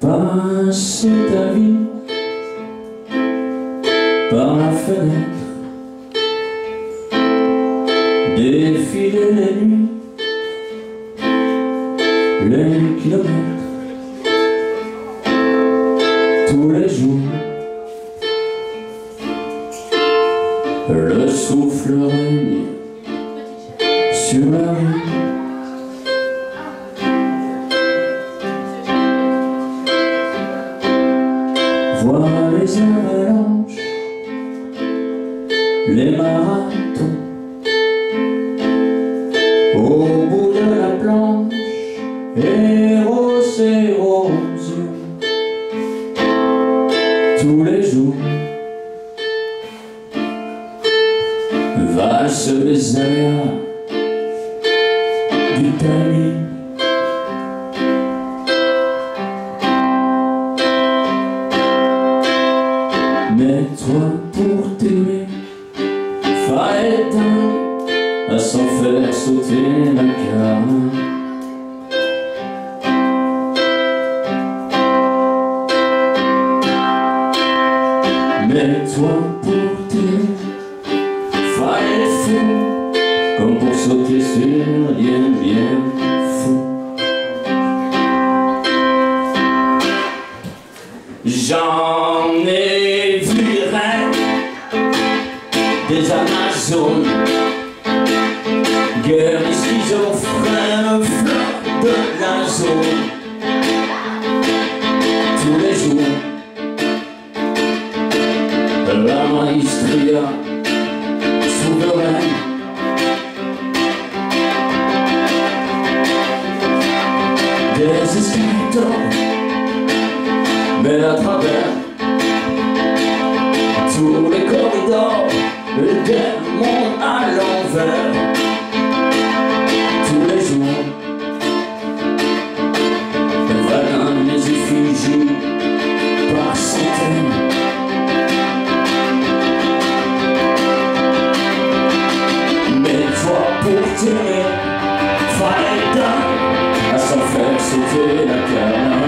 passer ta vie par la fenêtre, défiler les nuits, les kilomètres, tous les jours, le souffle règne sur la rue. Voir les avalanches, les marathons, au bout de la planche, héros et roses, tous les jours, valse les aléas du timing. Mais toi, pour t'aimer, fallait à s'en faire sauter la carne. Mais toi, pour t'aimer, fallait fou, comme pour sauter sur rien bien fou. J'en ai des Amazones, guerre des schizophrènes, fleurs de la zone. Tous les jours, la maestria souveraine. Des escriteurs, mais à travers tous les corridors, des mondes à l'envers. Tous les jours, les vagins, les effigies par centaines. Mais toi, pour t'aimer, fallait d'un à s'en faire sauter la carne.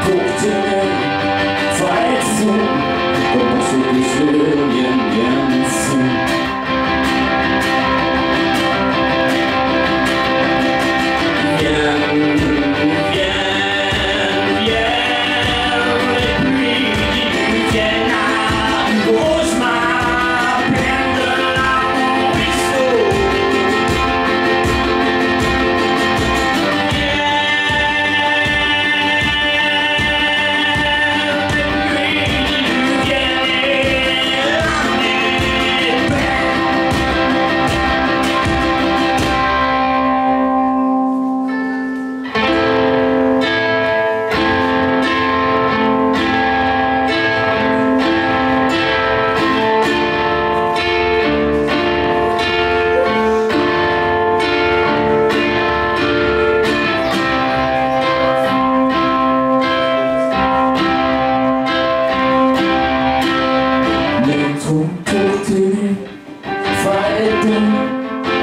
Pour t'aimer, fallait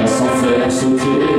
à s'en faire sauter.